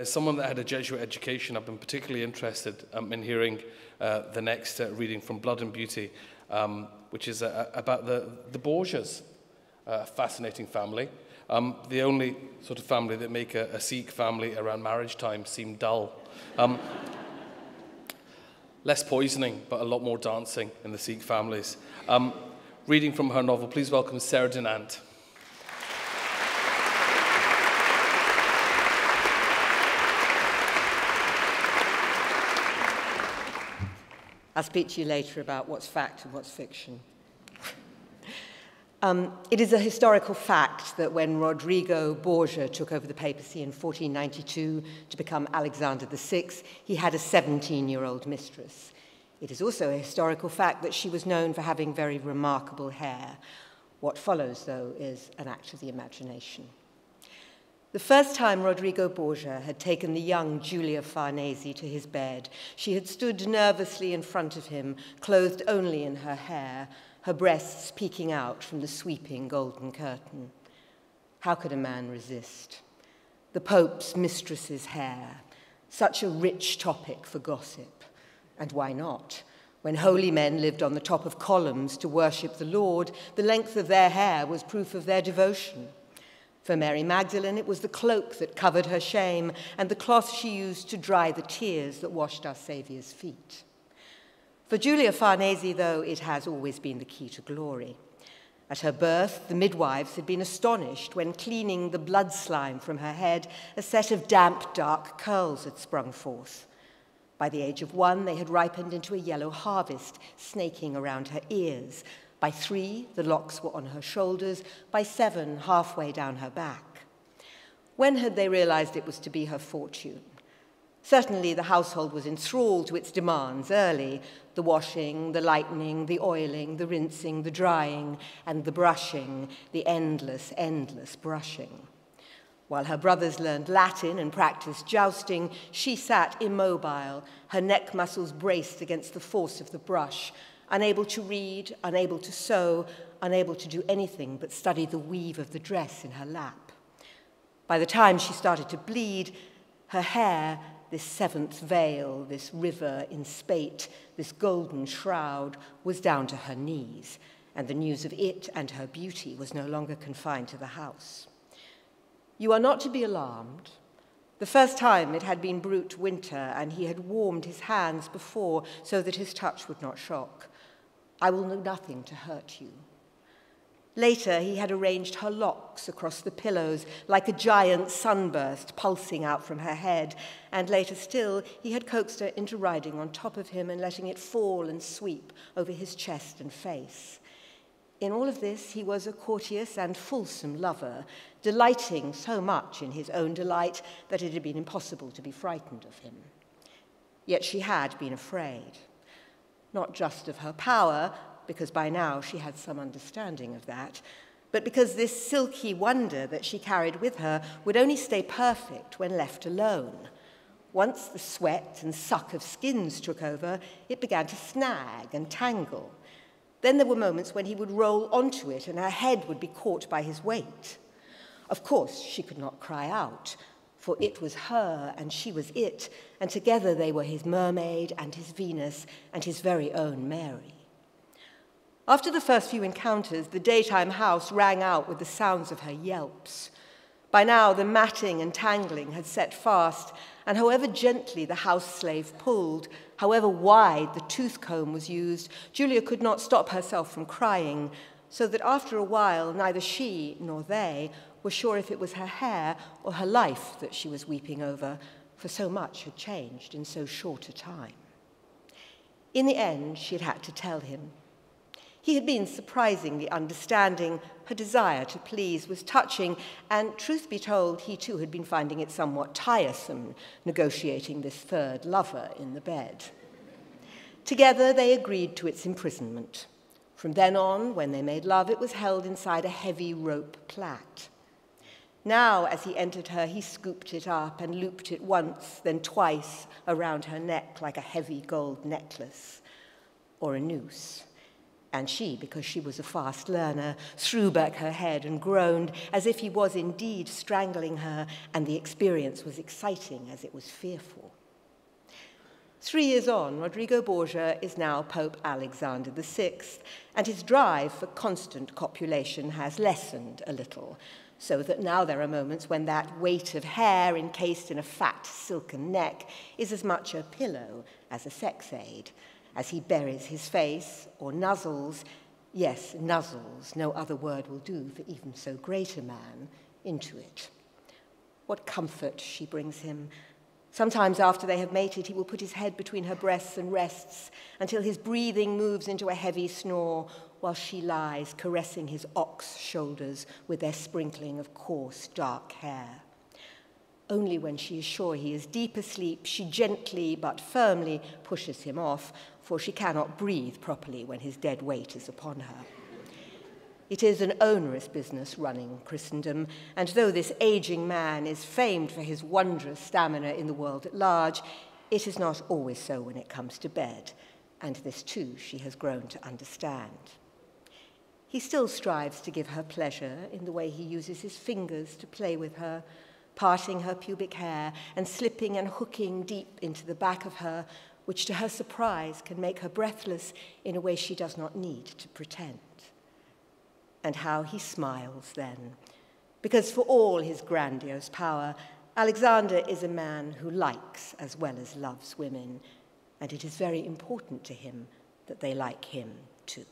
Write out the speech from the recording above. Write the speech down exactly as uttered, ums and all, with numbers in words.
As someone that had a Jesuit education, I've been particularly interested um, in hearing uh, the next uh, reading from Blood and Beauty, um, which is uh, about the, the Borgias, a uh, fascinating family. Um, the only sort of family that make a, a Sikh family around marriage time seem dull. Um, less poisoning, but a lot more dancing in the Sikh families. Um, reading from her novel, please welcome Sarah Dunant. I'll speak to you later about what's fact and what's fiction. Um, it is a historical fact that when Rodrigo Borgia took over the papacy in fourteen ninety-two to become Alexander the sixth, he had a seventeen-year-old mistress. It is also a historical fact that she was known for having very remarkable hair. What follows, though, is an act of the imagination. The first time Rodrigo Borgia had taken the young Giulia Farnese to his bed, she had stood nervously in front of him, clothed only in her hair, her breasts peeking out from the sweeping golden curtain. How could a man resist? The Pope's mistress's hair, such a rich topic for gossip. And why not? When holy men lived on the top of columns to worship the Lord, the length of their hair was proof of their devotion. For Mary Magdalene, it was the cloak that covered her shame and the cloth she used to dry the tears that washed our Saviour's feet. For Giulia Farnese, though, it has always been the key to glory. At her birth, the midwives had been astonished when, cleaning the blood slime from her head, a set of damp, dark curls had sprung forth. By the age of one, they had ripened into a yellow harvest, snaking around her ears. By three, the locks were on her shoulders. By seven, halfway down her back. When had they realized it was to be her fortune? Certainly, the household was enthralled to its demands early. The washing, the lightening, the oiling, the rinsing, the drying, and the brushing, the endless, endless brushing. While her brothers learned Latin and practiced jousting, she sat immobile, her neck muscles braced against the force of the brush, unable to read, unable to sew, unable to do anything but study the weave of the dress in her lap. By the time she started to bleed, her hair, this seventh veil, this river in spate, this golden shroud, was down to her knees, and the news of it and her beauty was no longer confined to the house. You are not to be alarmed. The first time it had been brute winter, and he had warmed his hands before so that his touch would not shock. I will do nothing to hurt you. Later, he had arranged her locks across the pillows like a giant sunburst pulsing out from her head, and later still, he had coaxed her into riding on top of him and letting it fall and sweep over his chest and face. In all of this, he was a courteous and fulsome lover, delighting so much in his own delight that it had been impossible to be frightened of him. Yet she had been afraid, not just of her power, because by now she had some understanding of that, but because this silky wonder that she carried with her would only stay perfect when left alone. Once the sweat and suck of skins took over, it began to snag and tangle. Then there were moments when he would roll onto it and her head would be caught by his weight. Of course, she could not cry out, for it was her and she was it, and together they were his mermaid and his Venus and his very own Mary. After the first few encounters, the daytime house rang out with the sounds of her yelps. By now, the matting and tangling had set fast, and however gently the house slave pulled, however wide the tooth comb was used, Giulia could not stop herself from crying, so that after a while, neither she nor they were sure if it was her hair or her life that she was weeping over, for so much had changed in so short a time. In the end, she had had to tell him. He had been surprisingly understanding. Her desire to please was touching, and truth be told, he too had been finding it somewhat tiresome negotiating this third lover in the bed. Together they agreed to its imprisonment. From then on, when they made love, it was held inside a heavy rope plait. Now, as he entered her, he scooped it up and looped it once, then twice, around her neck like a heavy gold necklace or a noose. and she, because she was a fast learner, threw back her head and groaned as if he was indeed strangling her, and the experience was exciting as it was fearful. Three years on, Rodrigo Borgia is now Pope Alexander the sixth, and his drive for constant copulation has lessened a little, so that now there are moments when that weight of hair encased in a fat, silken neck is as much a pillow as a sex aid, as he buries his face or nuzzles, yes, nuzzles, no other word will do for even so great a man, into it. What comfort she brings him. Sometimes after they have mated, he will put his head between her breasts and rests until his breathing moves into a heavy snore while she lies caressing his ox shoulders with their sprinkling of coarse, dark hair. Only when she is sure he is deep asleep, she gently but firmly pushes him off, for she cannot breathe properly when his dead weight is upon her. It is an onerous business running Christendom, and though this aging man is famed for his wondrous stamina in the world at large, it is not always so when it comes to bed, and this too she has grown to understand. He still strives to give her pleasure in the way he uses his fingers to play with her, parting her pubic hair and slipping and hooking deep into the back of her, which to her surprise can make her breathless in a way she does not need to pretend. And how he smiles then, because for all his grandiose power, Alexander is a man who likes as well as loves women, and it is very important to him that they like him too.